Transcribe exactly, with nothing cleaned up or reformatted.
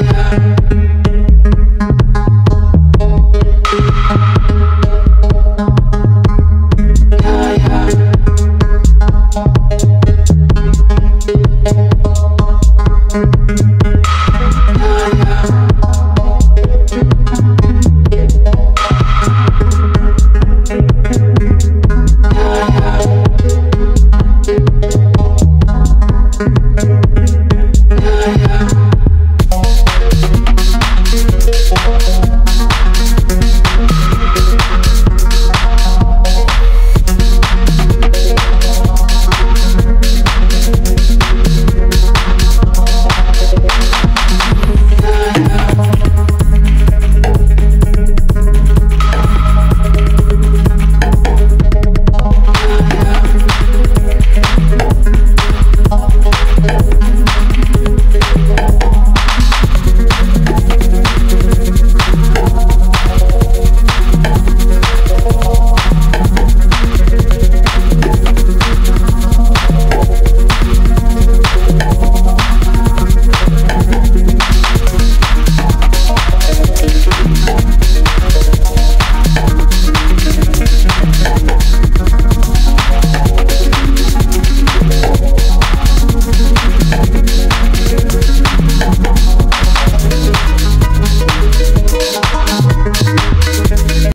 la la.